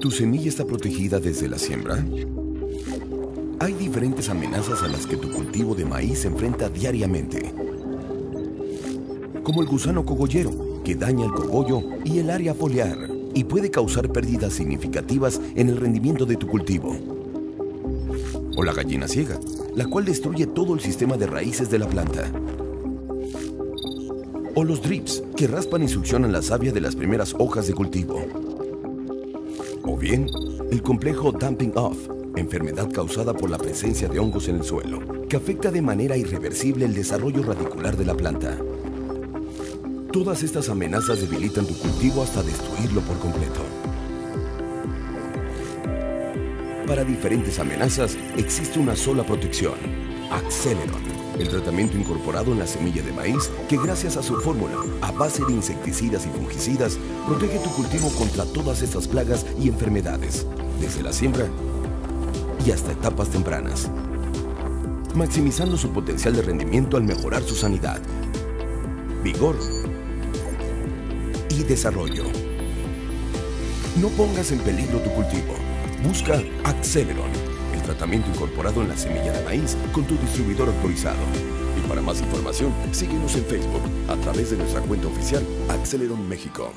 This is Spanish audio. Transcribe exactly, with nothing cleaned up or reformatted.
¿Tu semilla está protegida desde la siembra? Hay diferentes amenazas a las que tu cultivo de maíz se enfrenta diariamente, como el gusano cogollero, que daña el cogollo y el área foliar, y puede causar pérdidas significativas en el rendimiento de tu cultivo. O la gallina ciega, la cual destruye todo el sistema de raíces de la planta. O los drips, que raspan y succionan la savia de las primeras hojas de cultivo. O bien, el complejo dumping off, enfermedad causada por la presencia de hongos en el suelo, que afecta de manera irreversible el desarrollo radicular de la planta. Todas estas amenazas debilitan tu cultivo hasta destruirlo por completo. Para diferentes amenazas existe una sola protección, Acceleron, el tratamiento incorporado en la semilla de maíz que gracias a su fórmula, a base de insecticidas y fungicidas, protege tu cultivo contra todas estas plagas y enfermedades, desde la siembra y hasta etapas tempranas, maximizando su potencial de rendimiento al mejorar su sanidad, vigor y desarrollo. No pongas en peligro tu cultivo. Busca Acceleron, el tratamiento incorporado en la semilla de maíz con tu distribuidor autorizado. Y para más información, síguenos en Facebook a través de nuestra cuenta oficial Acceleron México.